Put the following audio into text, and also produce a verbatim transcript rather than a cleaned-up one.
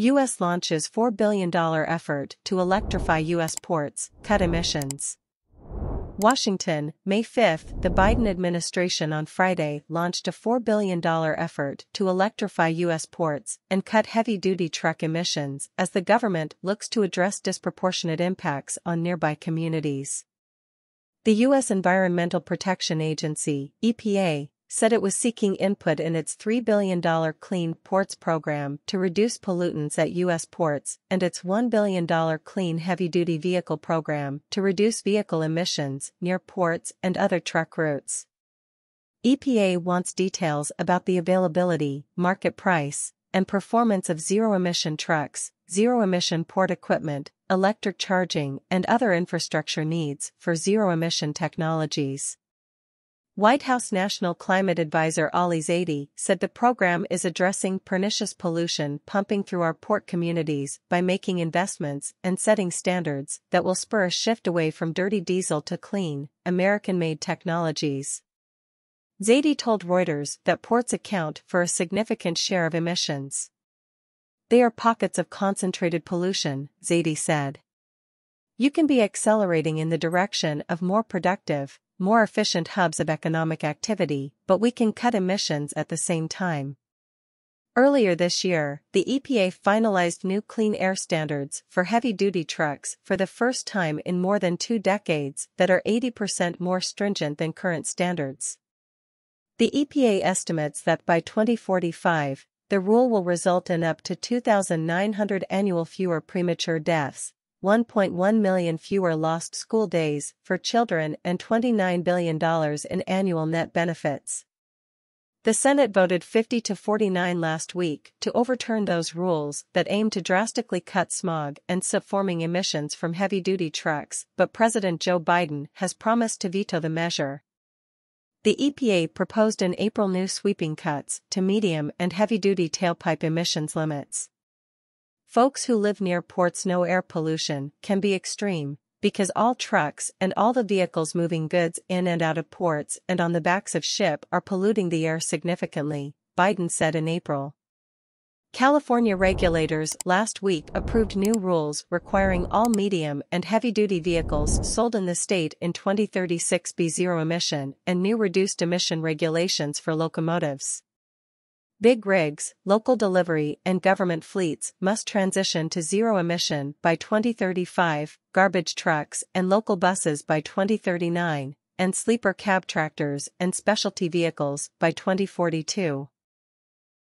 U S launches four billion dollars effort to electrify U S ports, cut emissions. Washington, May fifth, the Biden administration on Friday launched a four billion dollars effort to electrify U S ports and cut heavy-duty truck emissions as the government looks to address disproportionate impacts on nearby communities. The U S Environmental Protection Agency, E P A, said it was seeking input in its three billion dollars Clean Ports program to reduce pollutants at U S ports and its one billion dollars Clean Heavy-Duty Vehicle program to reduce vehicle emissions near ports and other truck routes. E P A wants details about the availability, market price, and performance of zero-emission trucks, zero-emission port equipment, electric charging, and other infrastructure needs for zero-emission technologies. White House National Climate Advisor Ali Zaidi said the program is addressing pernicious pollution pumping through our port communities by making investments and setting standards that will spur a shift away from dirty diesel to clean, American-made technologies. Zaidi told Reuters that ports account for a significant share of emissions. They are pockets of concentrated pollution, Zaidi said. You can be accelerating in the direction of more productive, more efficient hubs of economic activity, but we can cut emissions at the same time. Earlier this year, the E P A finalized new clean air standards for heavy-duty trucks for the first time in more than two decades that are eighty percent more stringent than current standards. The E P A estimates that by twenty forty-five, the rule will result in up to two thousand nine hundred annual fewer premature deaths, one point one million fewer lost school days for children, and twenty-nine billion dollars in annual net benefits. The Senate voted fifty to forty-nine last week to overturn those rules that aim to drastically cut smog and soot-forming emissions from heavy-duty trucks, but President Joe Biden has promised to veto the measure. The E P A proposed in April new sweeping cuts to medium and heavy-duty tailpipe emissions limits. Folks who live near ports know air pollution can be extreme, because all trucks and all the vehicles moving goods in and out of ports and on the backs of ships are polluting the air significantly, Biden said in April. California regulators last week approved new rules requiring all medium and heavy-duty vehicles sold in the state in twenty thirty-six be zero-emission and new reduced-emission regulations for locomotives. Big rigs, local delivery, and government fleets must transition to zero emission by twenty thirty-five, garbage trucks and local buses by twenty thirty-nine, and sleeper cab tractors and specialty vehicles by twenty forty-two.